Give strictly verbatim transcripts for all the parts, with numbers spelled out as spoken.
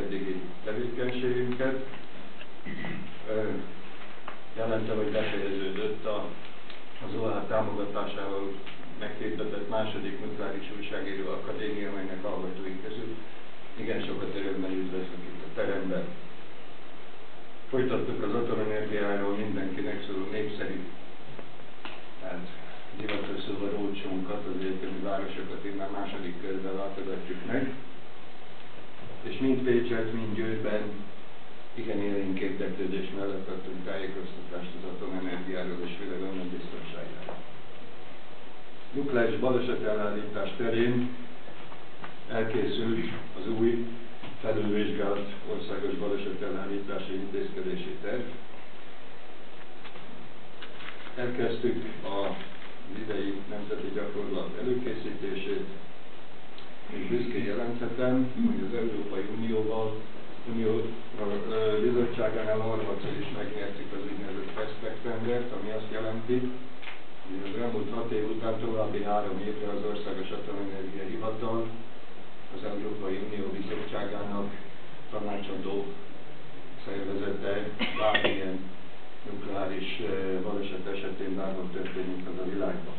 Eddigi tevékenységünket. Jelentem, hogy befejeződött az o á há támogatásával meghirdetett második nukleáris újságíró akadémia, amelynek hallgatói közül igen sokat örömmel üdvözlök itt a teremben. Folytattuk az atomenergiáról mindenkinek szóló népszerű, hát divatos szóval rócsónkat, az egyetemi városokat immár második körben látogatjuk meg. És mind Pécsett, mind Győrben igen élénk érdeklődés mellett adtunk tájékoztatást az atomenergiáról és főleg annak biztonságáról. Nukleáris baleset elállítás terén elkészült az új, felülvizsgált Országos Baleset Elállítási Intézkedési Terv. Elkezdtük az idei nemzeti gyakorlat előkészítését. Én büszkén jelenthetem, hogy az Európai Unióval, Unió bizottságánál harmadszor is megnyertük az úgynevezett perspektrendet, ami azt jelenti, hogy az elmúlt hat év után további három évre az Országos Atomenergia Hivatal az Európai Unió bizottságának tanácsadó szervezete bármilyen nukleáris baleset esetén bárhol történik az a világban.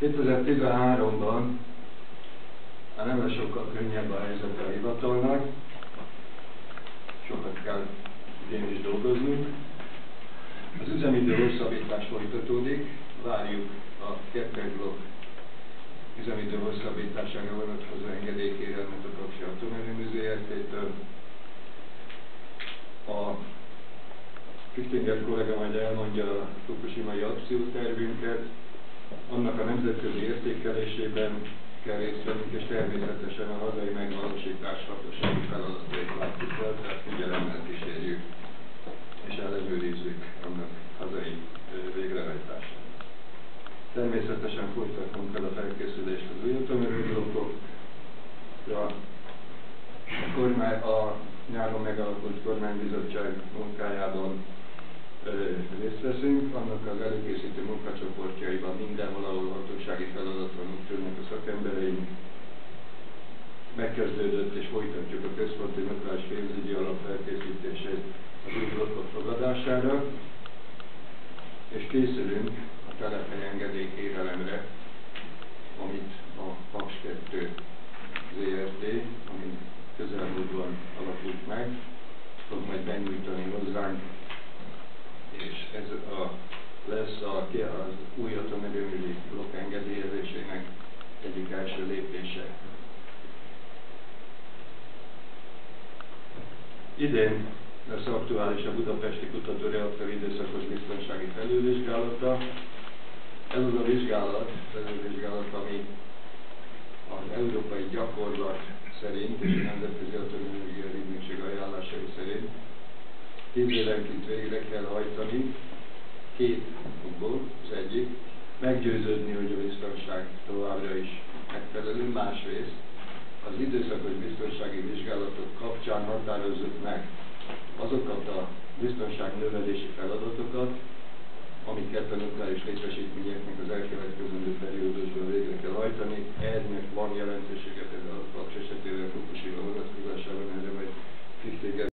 kétezer-tizenháromban már nem lesz sokkal könnyebb a helyzet a hivatalnak, sokat kell idén is dolgoznunk. Az üzemidő hosszabbítás folytatódik, várjuk a kettős blokk üzemidő hosszabbítására vonatkozó engedélykérelmet a Paksi Atomerőmű Zé er té-től. A Küztinger kollega majd elmondja a Tukosimagyi Abszúttervünket, annak a nemzetközi értékelésében kell részt vennünk, és természetesen a hazai megvalósítás hatósági feladatait látjuk el, tehát figyelemmel kísérjük és ellenőrizzük annak hazai végrehajtását. Természetesen folytatunk el a felkészülést az új atomerőmű blokkokra. A nyáron megalakult kormánybizottság munkájában részt veszünk, annak az előkészítő munkacsoportjaiban mindenhol, ahol hatósági feladaton úttörnek a szakembereink. Megkezdődött és folytatjuk a Központi Munkás Fénzügyi Alap felkészítését az új blokkok fogadására, és készülünk a telephely engedélykérelemre, amit a Paks kettő Zé er té, ami közelmúltban alakult meg, fog majd benyújtani hozzánk, és ez a, lesz a, az új atomerőmű blokk engedélyezésének egyik első lépése. Idén lesz aktuális a budapesti kutatóreaktor időszakos biztonsági felülvizsgálata. Ez az a vizsgálat, felülvizsgálat, ami az európai gyakorlat szerint és a Nemzetközi Atomenergia Ügynökség ajánlásai szerint tíz évenként végre kell hajtani, két okból, az egyik, meggyőződni, hogy a biztonság továbbra is megfelelő, másrészt az időszakos biztonsági vizsgálatok kapcsán határozzuk meg azokat a biztonságnövelési feladatokat, amiket a nukleáris létesítményeknek az elkövetkezendő periódusban végre kell hajtani. Ennek van jelentősége például a Paks esetében, Fukushima vonatkozásában, erre majd Küztinger